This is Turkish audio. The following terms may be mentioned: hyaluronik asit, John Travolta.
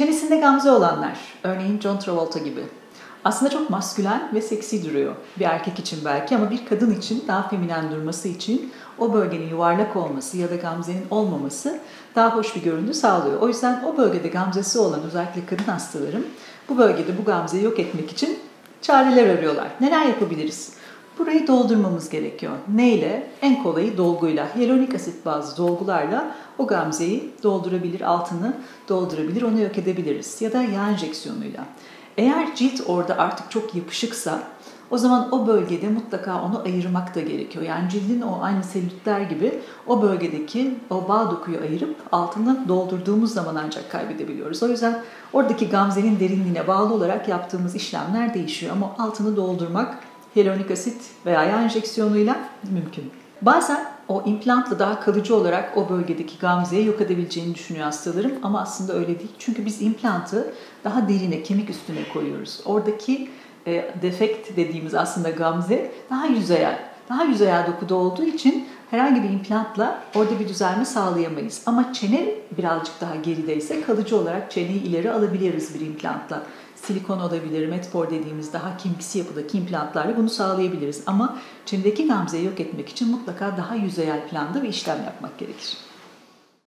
Çenesinde gamze olanlar, örneğin John Travolta gibi. Aslında çok maskülen ve seksi duruyor. Bir erkek için belki ama bir kadın için daha feminen durması için o bölgenin yuvarlak olması ya da gamzenin olmaması daha hoş bir görüntü sağlıyor. O yüzden o bölgede gamzesi olan özellikle kadın hastalarım bu bölgede bu gamzeyi yok etmek için çareler arıyorlar. Neler yapabiliriz? Burayı doldurmamız gerekiyor. Neyle? En kolayı dolguyla. Hyaluronik asit bazlı dolgularla o gamzeyi doldurabilir, altını doldurabilir, onu yok edebiliriz. Ya da yağ enjeksiyonuyla. Eğer cilt orada artık çok yapışıksa o zaman o bölgede mutlaka onu ayırmak da gerekiyor. Yani cildin o aynı selülitler gibi o bölgedeki o bağ dokuyu ayırıp altını doldurduğumuz zaman ancak kaybedebiliyoruz. O yüzden oradaki gamzenin derinliğine bağlı olarak yaptığımız işlemler değişiyor ama altını doldurmak hyaluronik asit veya yağ enjeksiyonuyla mümkün. Bazen o implantla daha kalıcı olarak o bölgedeki gamzeyi yok edebileceğini düşünüyor hastalarım ama aslında öyle değil. Çünkü biz implantı daha derine, kemik üstüne koyuyoruz. Oradaki defekt dediğimiz aslında gamze daha yüzeyel. Daha yüzeyel dokuda olduğu için herhangi bir implantla orada bir düzelme sağlayamayız. Ama çene birazcık daha gerideyse kalıcı olarak çeneyi ileri alabiliriz bir implantla. Silikon olabilir, metfor dediğimiz daha kemiksi yapıdaki implantlarla bunu sağlayabiliriz. Ama çenedeki gamzeyi yok etmek için mutlaka daha yüzeyel planda bir işlem yapmak gerekir.